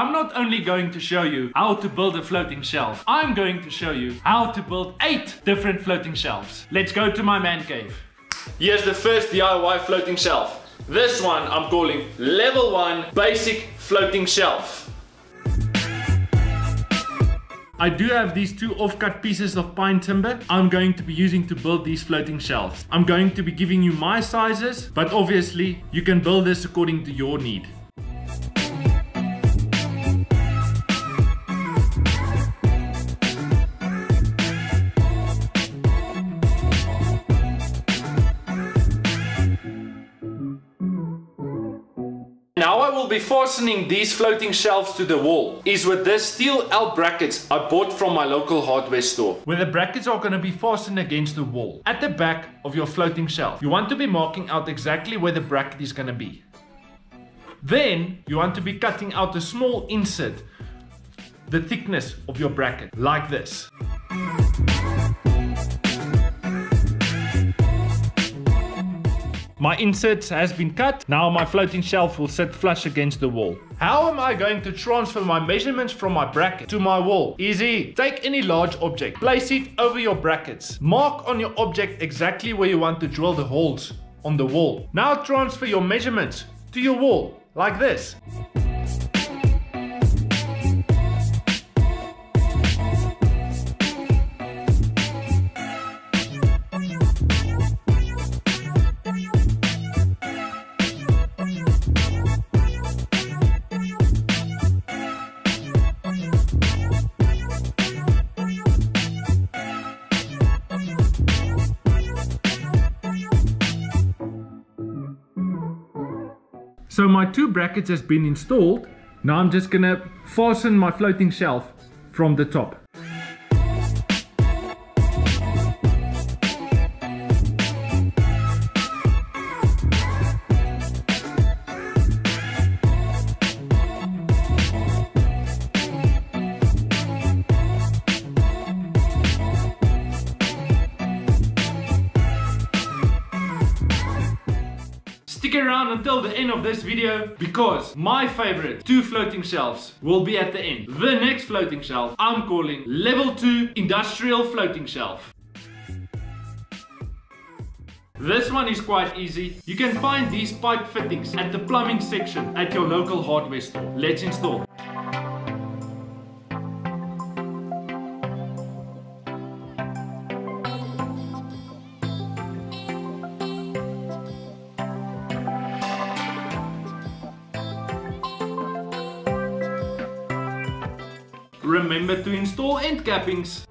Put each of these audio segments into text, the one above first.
I'm not only going to show you how to build a floating shelf, I'm going to show you how to build 8 different floating shelves. Let's go to my man cave. Here's the first DIY floating shelf. This one I'm calling level 1 basic floating shelf. I do have these 2 off-cut pieces of pine timber I'm going to be using to build these floating shelves. I'm going to be giving you my sizes, but obviously you can build this according to your need. How I will be fastening these floating shelves to the wall is with this steel L brackets I bought from my local hardware store, where the brackets are going to be fastened against the wall at the back of your floating shelf. You want to be marking out exactly where the bracket is going to be. Then you want to be cutting out a small insert, the thickness of your bracket, like this. My insert has been cut. Now my floating shelf will sit flush against the wall. How am I going to transfer my measurements from my bracket to my wall? Easy. Take any large object, place it over your brackets. Mark on your object exactly where you want to drill the holes on the wall. Now transfer your measurements to your wall, like this. So my 2 brackets has been installed. Now I'm just gonna fasten my floating shelf from the top. Stick around until the end of this video because my favorite 2 floating shelves will be at the end. The next floating shelf I'm calling level 2 industrial floating shelf. This one is quite easy. You can find these pipe fittings at the plumbing section at your local hardware store. Let's install. Remember to install end cappings.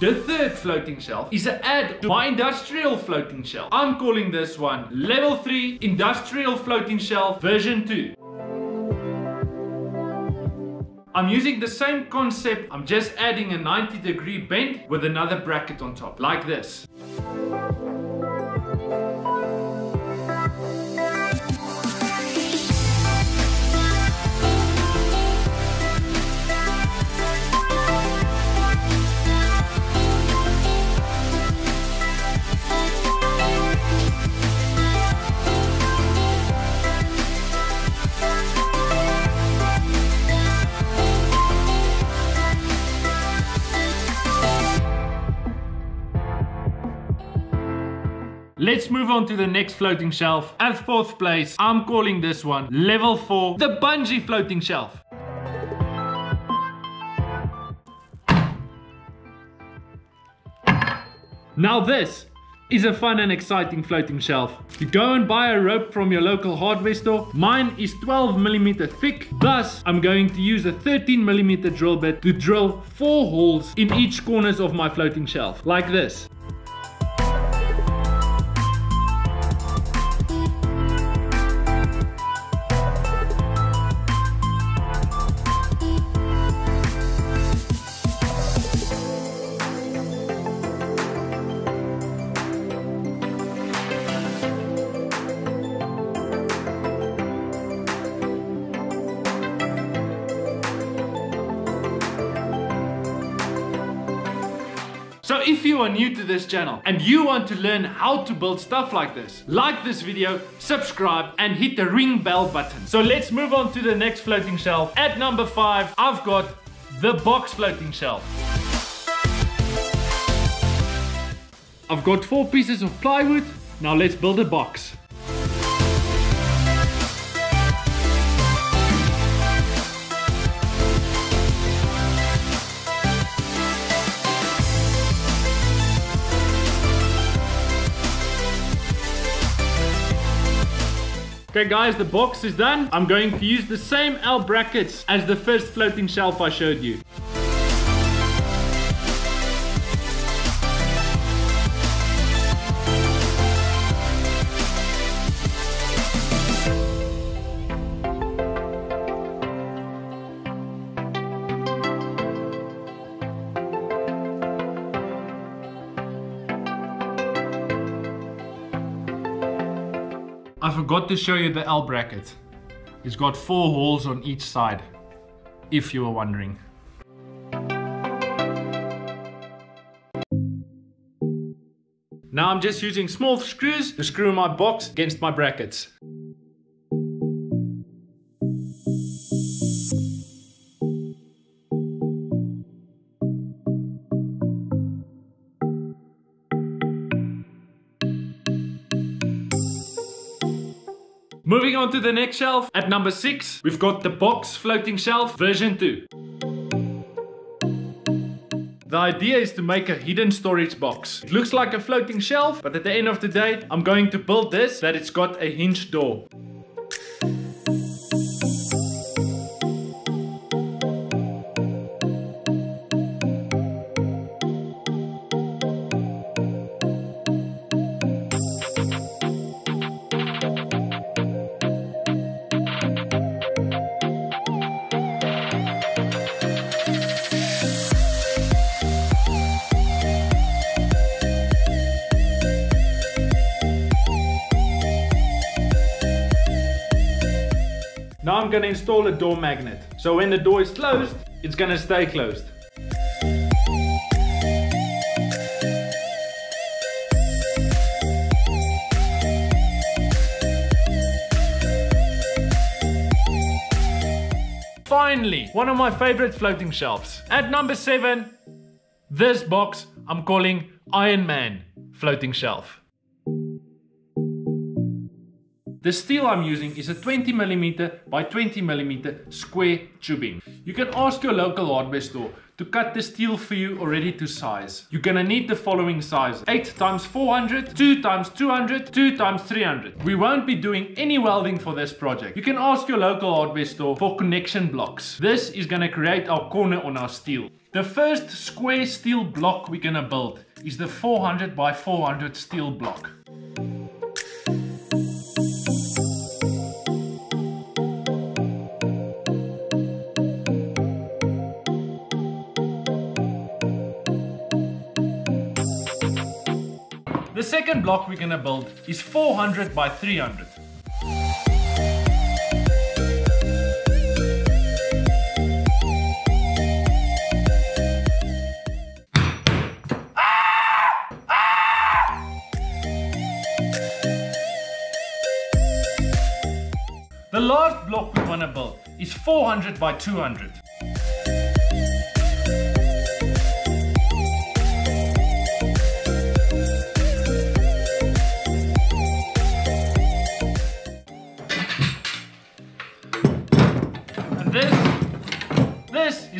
The third floating shelf is an add to my industrial floating shelf. I'm calling this one level 3 industrial floating shelf version 2. I'm using the same concept. I'm just adding a 90-degree bend with another bracket on top, like this. Let's move on to the next floating shelf. At 4th place, I'm calling this one level 4, the bungee floating shelf. Now this is a fun and exciting floating shelf. You go and buy a rope from your local hardware store. Mine is 12mm thick. Thus, I'm going to use a 13mm drill bit to drill 4 holes in each corners of my floating shelf, like this. So if you are new to this channel and you want to learn how to build stuff like this, like this video, subscribe and hit the ring bell button. So let's move on to the next floating shelf. At number 5, I've got the box floating shelf. I've got 4 pieces of plywood. Now let's build a box. Okay guys, the box is done. I'm going to use the same L brackets as the first floating shelf I showed you. I forgot to show you the L bracket. It's got 4 holes on each side, if you were wondering. Now I'm just using small screws to screw my box against my brackets. Moving on to the next shelf, at number 6, we've got the box floating shelf version 2. The idea is to make a hidden storage box. It looks like a floating shelf, but at the end of the day, I'm going to build this that it's got a hinged door. Now I'm going to install a door magnet. So when the door is closed, it's going to stay closed. Finally, one of my favorite floating shelves. At number 7, this box I'm calling Iron Man floating shelf. The steel I'm using is a 20mm by 20mm square tubing. You can ask your local hardware store to cut the steel for you already to size. You're gonna need the following sizes: 8x400, 2x200, 2x300. We won't be doing any welding for this project. You can ask your local hardware store for connection blocks. This is gonna create our corner on our steel. The first square steel block we're gonna build is the 400x400 steel block. The second block we're gonna build is 400x300. The last block we wanna build is 400x200.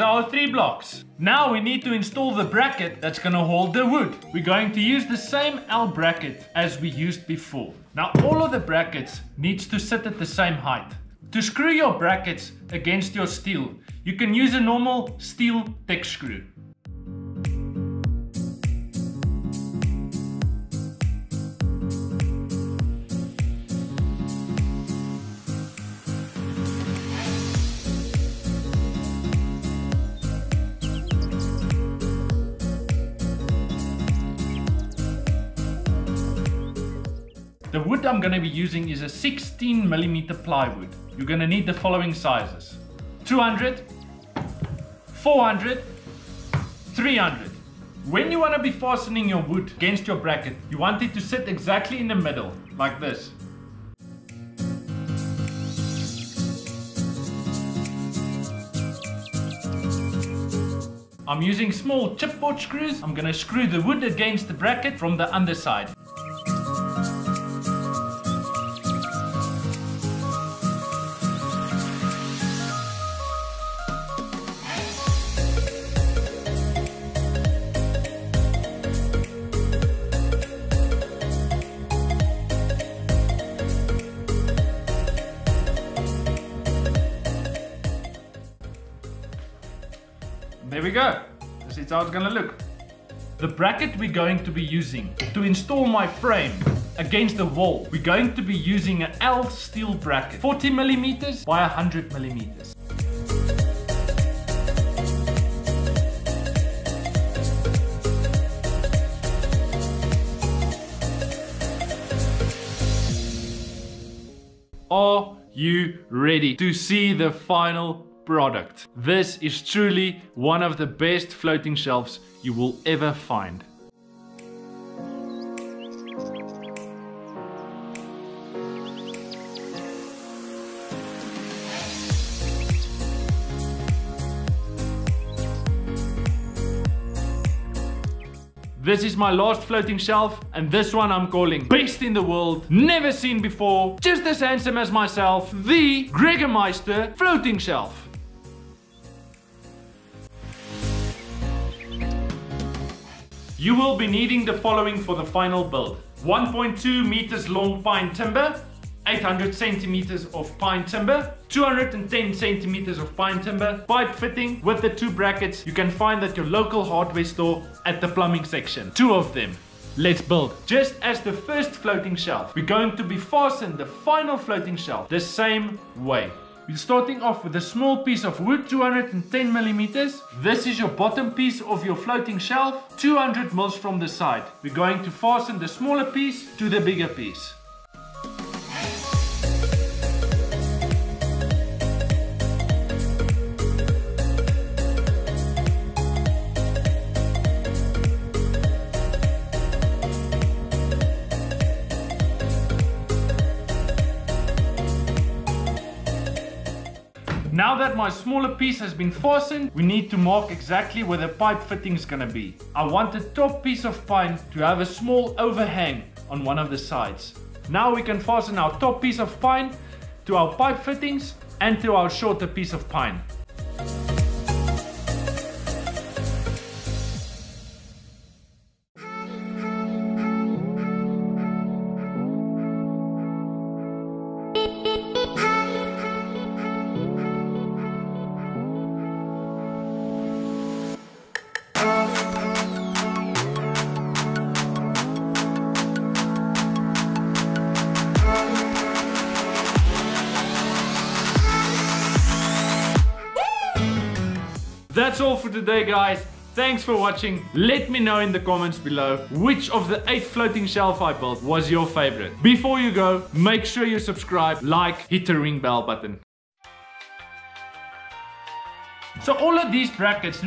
Our 3 blocks. Now we need to install the bracket that's going to hold the wood. We're going to use the same L bracket as we used before. Now all of the brackets needs to sit at the same height. To screw your brackets against your steel, you can use a normal steel tech screw. The wood I'm going to be using is a 16mm plywood. You're going to need the following sizes: 200, 400, 300. When you want to be fastening your wood against your bracket, you want it to sit exactly in the middle, like this. I'm using small chipboard screws. I'm going to screw the wood against the bracket from the underside. There we go. This is how it's gonna look. The bracket we're going to be using to install my frame against the wall, we're going to be using an L steel bracket, 40mm by 100mm. Are you ready to see the final product? This is truly one of the best floating shelves you will ever find. This is my last floating shelf, and this one I'm calling best in the world, never seen before, just as handsome as myself, the Gregermeister floating shelf. You will be needing the following for the final build. 1.2 meters long pine timber, 800 centimeters of pine timber, 210 centimeters of pine timber, pipe fitting with the two brackets. You can find at your local hardware store at the plumbing section. Two of them. Let's build. Just as the first floating shelf, we're going to be fastening the final floating shelf the same way. We're starting off with a small piece of wood, 210mm. This is your bottom piece of your floating shelf, 200 mils from the side. We're going to fasten the smaller piece to the bigger piece. Now that my smaller piece has been fastened, we need to mark exactly where the pipe fitting is going to be. I want the top piece of pine to have a small overhang on one of the sides. Now we can fasten our top piece of pine to our pipe fittings and to our shorter piece of pine. That's all for today, guys. Thanks for watching. Let me know in the comments below which of the 8 floating shelf I built was your favorite. Before you go, make sure you subscribe, like, hit the ring bell button. So all of these brackets...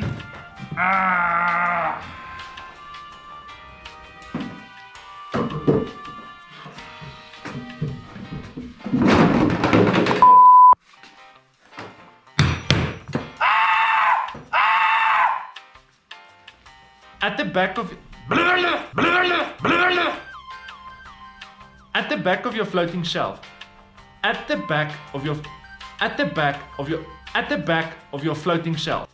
At the back of your floating shelf.